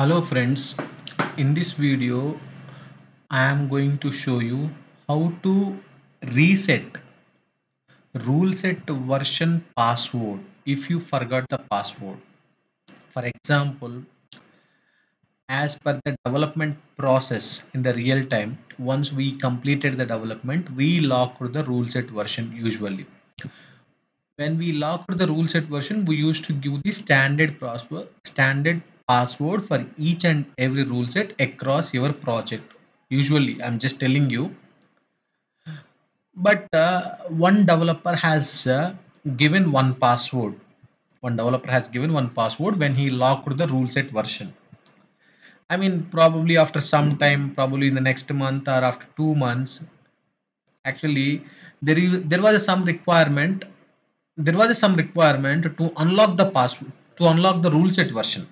Hello friends, in this video I am going to show you how to reset rule set version password if you forgot the password. For example, as per the development process in the real time, once we completed the development, we locked the rule set version usually. When we locked the rule set version, we used to give the standard password for each and every rule set across your project. Usually, I'm just telling you. But one developer has given one password. One developer has given one password when he locked the rule set version. I mean, probably after some time, probably in the next month or after 2 months, actually there was some requirement to unlock the password, to unlock the rule set version.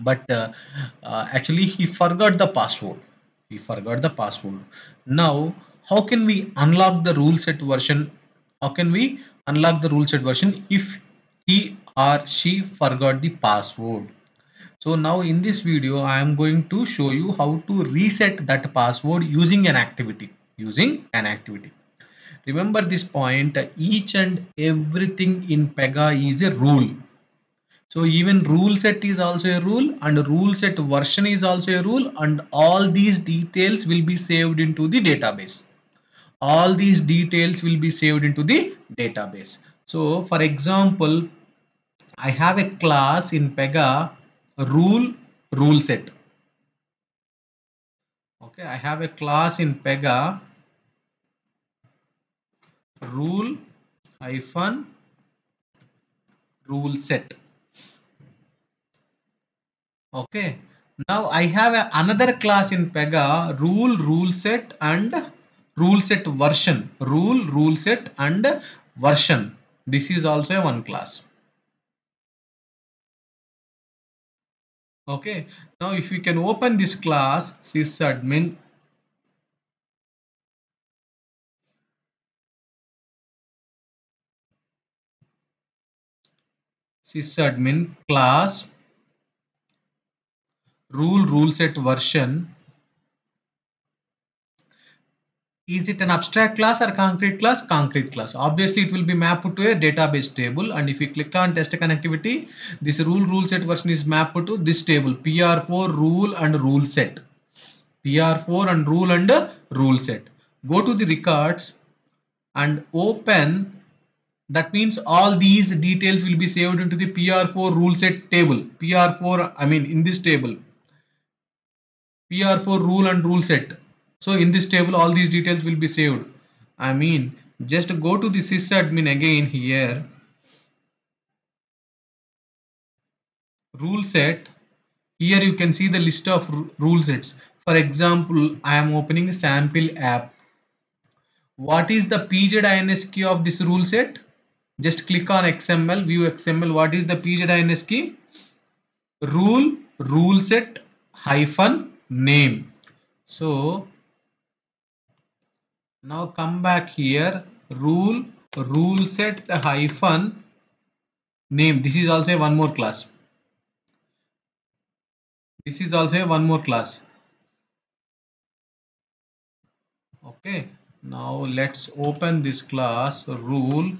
But actually he forgot the password. Now how can we unlock the rule set version? If he or she forgot the password? So now in this video, I am going to show you how to reset that password using an activity. Remember this point, each and everything in Pega is a rule. So even rule set is also a rule and rule set version is also a rule, and all these details will be saved into the database. So for example, I have a class in Pega, rule set. Okay, I have a class in Pega rule-rule set. Okay, now I have another class in Pega, rule-rule set and rule-set version. Rule-rule set and version. This is also one class. Okay, now if you can open this class, sysadmin. Sysadmin class rule-rule set version. Is it an abstract class or concrete class? Concrete class. Obviously, it will be mapped to a database table. And if you click on test connectivity, this rule-rule set version is mapped to this table, PR4 rule and rule set. Go to the records and open. That means all these details will be saved into the PR4 rule set table. PR4 rule and rule set. So in this table, all these details will be saved. I mean, just go to the sysadmin again here. Rule set. Here you can see the list of rule sets. For example, I am opening a sample app. What is the PGDNS key of this rule set? Just click on XML, view XML. What is the PGDNS key? Rule-rule set -name. So now come back here, rule-rule set -name. This is also one more class. Okay, now let's open this class rule-rule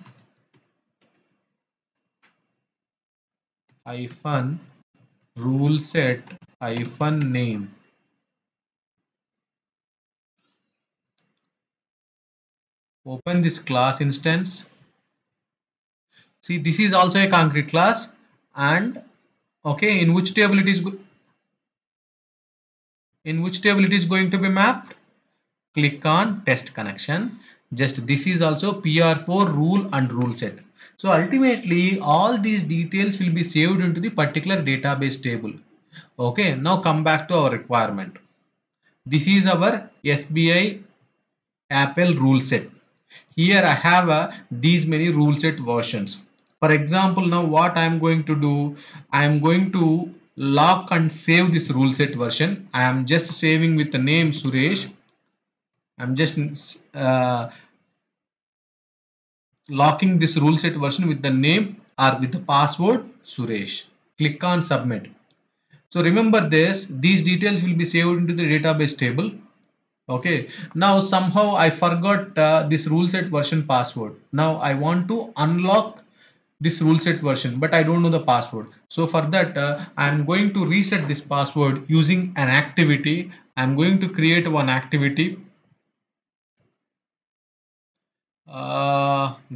set -name. Open this class instance. See, this is also a concrete class, and okay, in which table it is going to be mapped? Click on test connection. Just this is also PR4 rule and rule set. So ultimately all these details will be saved into the particular database table. Okay, now come back to our requirement. This is our SBI Apple rule set. Here I have these many rule set versions. For example, now what I am going to do, I am going to lock and save this rule set version. I am just saving with the name Suresh. I am just locking this rule set version with the name or with the password Suresh. Click on submit. So remember this, these details will be saved into the database table. Okay, now somehow I forgot this rule set version password. Now I want to unlock this rule set version, but I don't know the password. So for that, I'm going to reset this password using an activity. I'm going to create one activity.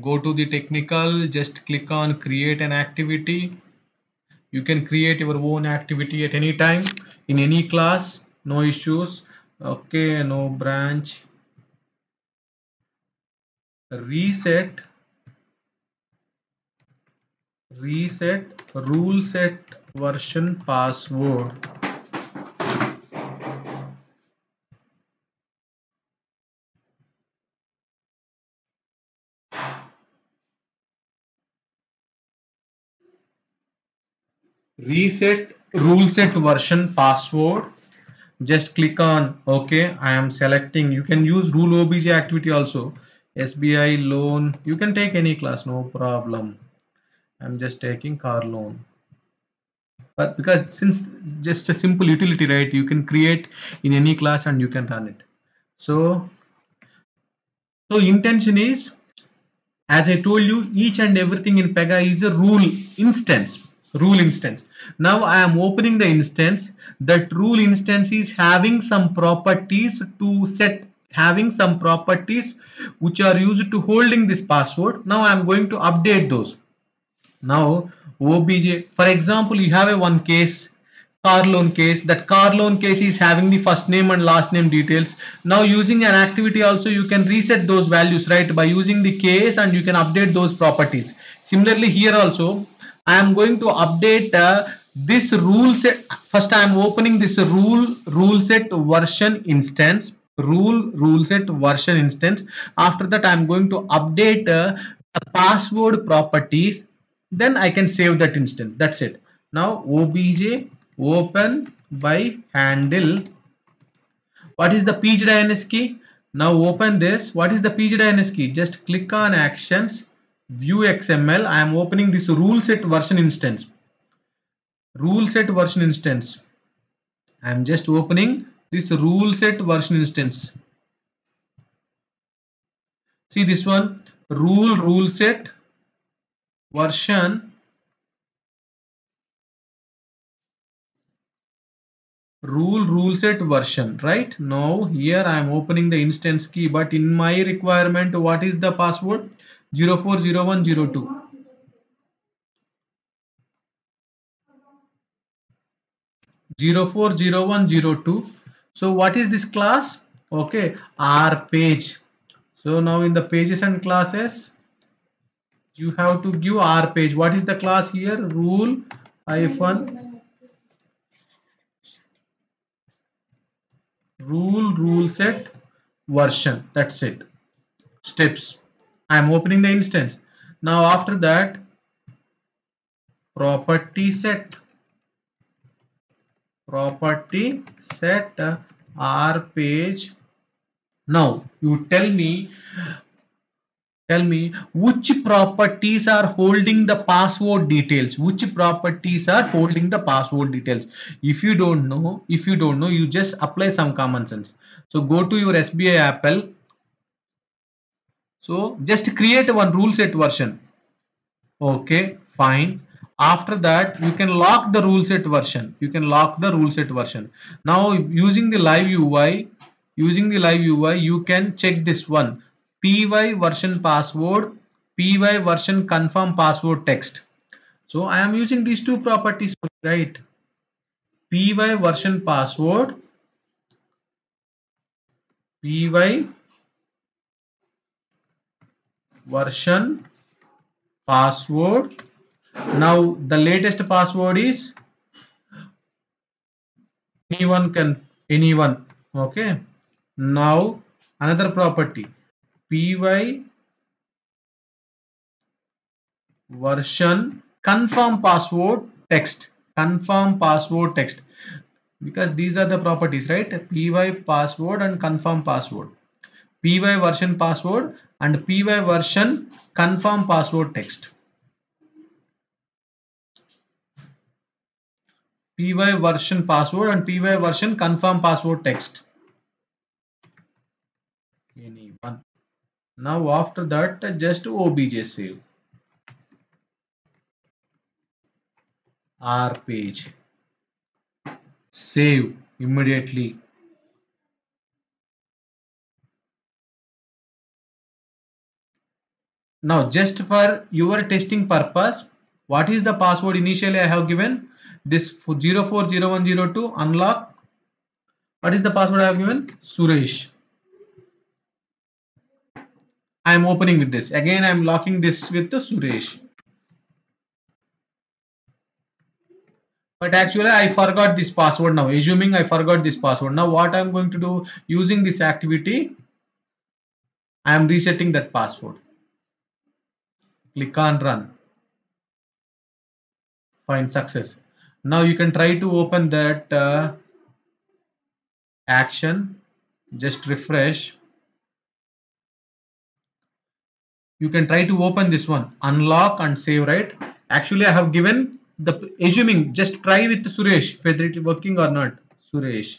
Go to the technical, just click on create an activity. You can create your own activity at any time in any class, no issues. Okay, no branch, reset rule set version password. Reset rule set version password. Just click on OK. I am selecting. You can use rule obj activity also. SBI loan. You can take any class, no problem. I'm just taking car loan. But because since it's just a simple utility, right? You can create in any class and you can run it. So intention is, as I told you, each and everything in Pega is a rule instance. Now I am opening the instance. That rule instance is having some properties to set, having some properties which are used to holding this password. Now I am going to update those. Now obj, for example, you have a one case, car loan case. That car loan case is having the first name and last name details. Now using an activity also, you can reset those values, right, by using the case, and you can update those properties. Similarly here also, I am going to update this rule set. First I am opening this rule set version instance, rule set version instance. After that I am going to update the password properties. Then I can save that instance. That's it. Now obj open by handle. What is the PGDNS key? Now open this. What is the PGDNS key? Just click on actions. View XML. I am opening this rule set version instance. I am just opening this rule set version instance. See this one, rule set version, rule set version, right? Now here I am opening the instance key, but in my requirement, what is the password? 040102. So what is this class? Okay, R page. So now in the pages and classes, you have to give R page. What is the class here? Rule hyphen rule set version. That's it. Steps. I am opening the instance. Now after that, property set R page. Now you tell me which properties are holding the password details. If you don't know, you just apply some common sense. So go to your SBI Apple. So just create one rule set version. Okay, fine. After that, you can lock the rule set version. Now using the live UI, you can check this one. PY version password, PY version confirm password text. So I am using these two properties, right? PY version password, PY version password. Now the latest password is anyone. Okay, now another property, PY version confirm password text. Because these are the properties, right? PY password and confirm password, PY version password and PY version confirm password text. PY version password and PY version confirm password text. Any one. Now after that, just obj save. R page. Save immediately. Now just for your testing purpose, what is the password initially I have given? This 040102 unlock. What is the password I have given? Suresh. I am opening with this. Again, I am locking this with the Suresh. But actually, I forgot this password now. Assuming I forgot this password. Now what I am going to do using this activity, I am resetting that password. Click on run. Find success. Now you can try to open that action. Just refresh. You can try to open this one. Unlock and save, right? Actually, I have given the assuming. Just try with Suresh whether it is working or not. Suresh.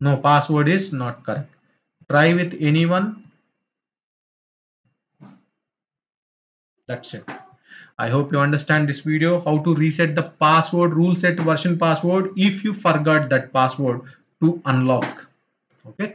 No, password is not correct. Try with anyone. That's it. I hope you understand this video, how to reset the password rule set version password if you forgot that password to unlock. Okay.